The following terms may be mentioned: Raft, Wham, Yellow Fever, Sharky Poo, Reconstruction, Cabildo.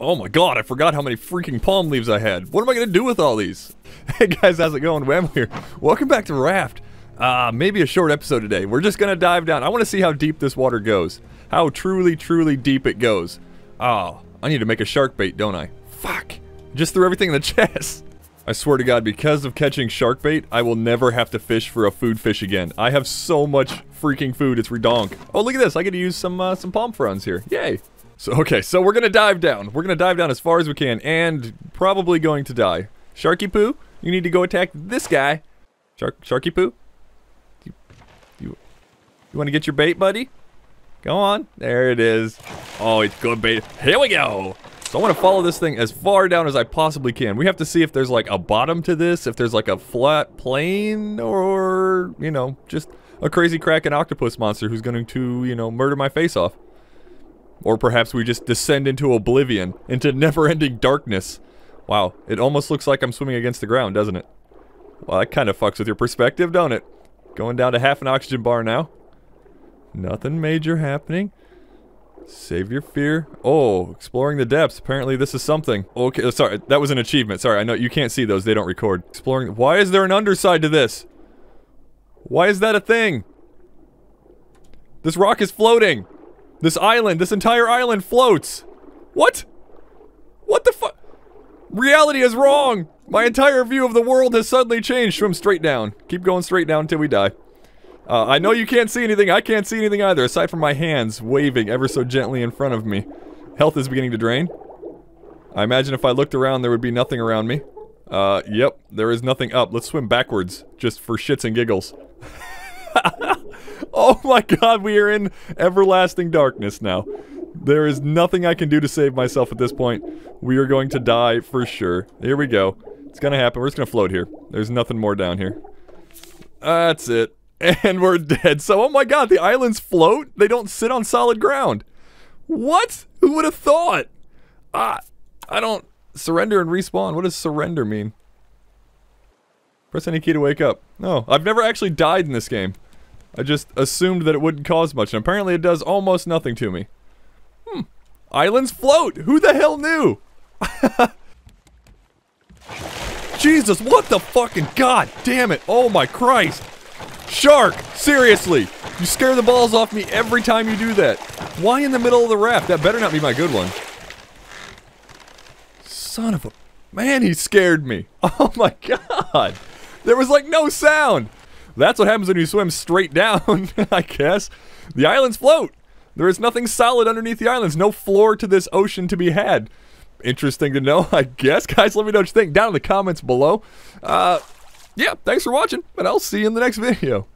Oh my god, I forgot how many freaking palm leaves I had. What am I gonna do with all these? Hey guys, how's it going? Wham here. Welcome back to Raft. Maybe a short episode today. We're just gonna dive down. I wanna see how deep this water goes. How truly, truly deep it goes. Oh, I need to make a shark bait, don't I? Fuck. Just threw everything in the chest. I swear to God, because of catching shark bait, I will never have to fish for a food fish again. I have so much freaking food, it's redonk. Oh, look at this. I get to use some palm fronds here. Yay. So, okay, so we're gonna dive down. We're gonna dive down as far as we can, and probably going to die. Sharky Poo, you need to go attack this guy. Sharky Poo? You wanna get your bait, buddy? Go on. There it is. Oh, it's good bait. Here we go! So I wanna follow this thing as far down as I possibly can. We have to see if there's like a bottom to this, if there's like a flat plain, or, you know, just a crazy cracking octopus monster who's going to, you know, murder my face off. Or perhaps we just descend into oblivion, into never-ending darkness. Wow, it almost looks like I'm swimming against the ground, doesn't it? Well, that kind of fucks with your perspective, don't it? Going down to half an oxygen bar now. Nothing major happening. Save your fear. Oh, exploring the depths. Apparently this is something. Okay, sorry, that was an achievement. Sorry, I know you can't see those, they don't record. Exploring. Why is there an underside to this? Why is that a thing? This rock is floating. This island, this entire island floats! What? What the fuck? Reality is wrong! My entire view of the world has suddenly changed. Swim straight down. Keep going straight down until we die. I know you can't see anything, I can't see anything either, aside from my hands waving ever so gently in front of me. Health is beginning to drain. I imagine if I looked around there would be nothing around me. Yep, there is nothing up. Let's swim backwards, just for shits and giggles. Oh my god, we are in everlasting darkness now. There is nothing I can do to save myself at this point. We are going to die for sure. Here we go. It's gonna happen. We're just gonna float here. There's nothing more down here. That's it. And we're dead. So, oh my god, the islands float? They don't sit on solid ground. What? Who would have thought? I don't... Surrender and respawn. What does surrender mean? Press any key to wake up. No, I've never actually died in this game. I just assumed that it wouldn't cause much, and apparently it does almost nothing to me. Hmm. Islands float! Who the hell knew? Jesus, what the fucking god damn it! Oh my Christ! Shark! Seriously! You scare the balls off me every time you do that. Why in the middle of the raft? That better not be my good one. Son of a... Man, he scared me. Oh my god! There was like no sound! That's what happens when you swim straight down, I guess. The islands float. There is nothing solid underneath the islands. No floor to this ocean to be had. Interesting to know, I guess. Guys, let me know what you think down in the comments below. Yeah, thanks for watching, and I'll see you in the next video.